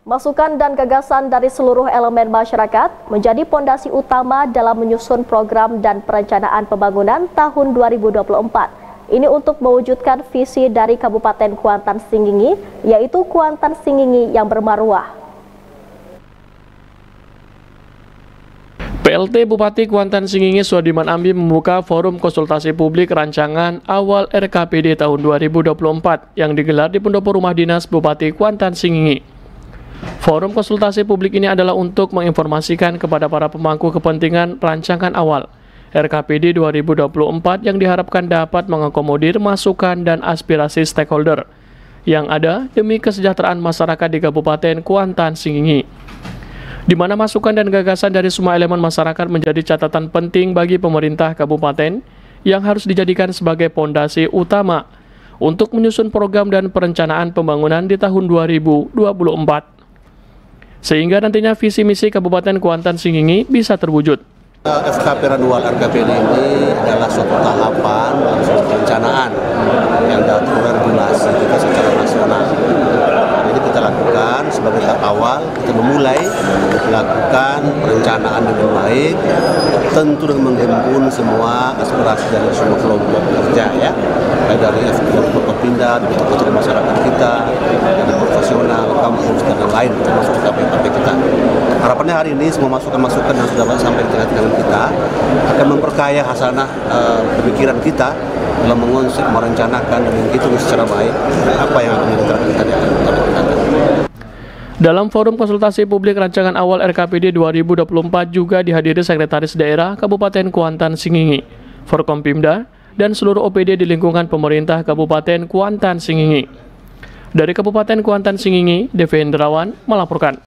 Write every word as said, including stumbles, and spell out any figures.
Masukan dan gagasan dari seluruh elemen masyarakat menjadi pondasi utama dalam menyusun program dan perencanaan pembangunan tahun dua ribu dua puluh empat. Ini untuk mewujudkan visi dari Kabupaten Kuantan Singingi, yaitu Kuantan Singingi yang bermarwah. P L T Bupati Kuantan Singingi Suadiman Ambi membuka forum konsultasi publik rancangan awal R K P D tahun dua ribu dua puluh empat yang digelar di pendopo rumah dinas Bupati Kuantan Singingi. Forum konsultasi publik ini adalah untuk menginformasikan kepada para pemangku kepentingan rancangan awal R K P D dua ribu dua puluh empat yang diharapkan dapat mengakomodir masukan dan aspirasi stakeholder yang ada demi kesejahteraan masyarakat di Kabupaten Kuantan Singingi, di mana masukan dan gagasan dari semua elemen masyarakat menjadi catatan penting bagi pemerintah kabupaten yang harus dijadikan sebagai pondasi utama untuk menyusun program dan perencanaan pembangunan di tahun dua ribu dua puluh empat. Sehingga nantinya visi misi Kabupaten Kuantan Singingi bisa terwujud. F K P R K P D ini adalah suatu tahapan, suatu perencanaan yang dalam regulasi kita secara nasional. Sebagai tahap awal, kita memulai melakukan perencanaan dengan baik, tentu dengan menghimpun semua aspirasi dari semua kelompok kerja ya, baik dari Forkompimda, dari kelompok masyarakat kita, dari profesional, kampus dan lain-lain, termasuk K P K P kita. Harapannya hari ini semua masukan-masukan yang sudah sampai di tengah-tengah kita akan memperkaya hasanah eh, pemikiran kita dalam mengonsep, merencanakan dan menghitung secara baik apa yang akan kita lakukan. Dalam forum konsultasi publik rancangan awal R K P D dua ribu dua puluh empat juga dihadiri Sekretaris Daerah Kabupaten Kuantan Singingi, Forkompimda, dan seluruh O P D di lingkungan pemerintah Kabupaten Kuantan Singingi. Dari Kabupaten Kuantan Singingi, Devendrawan melaporkan.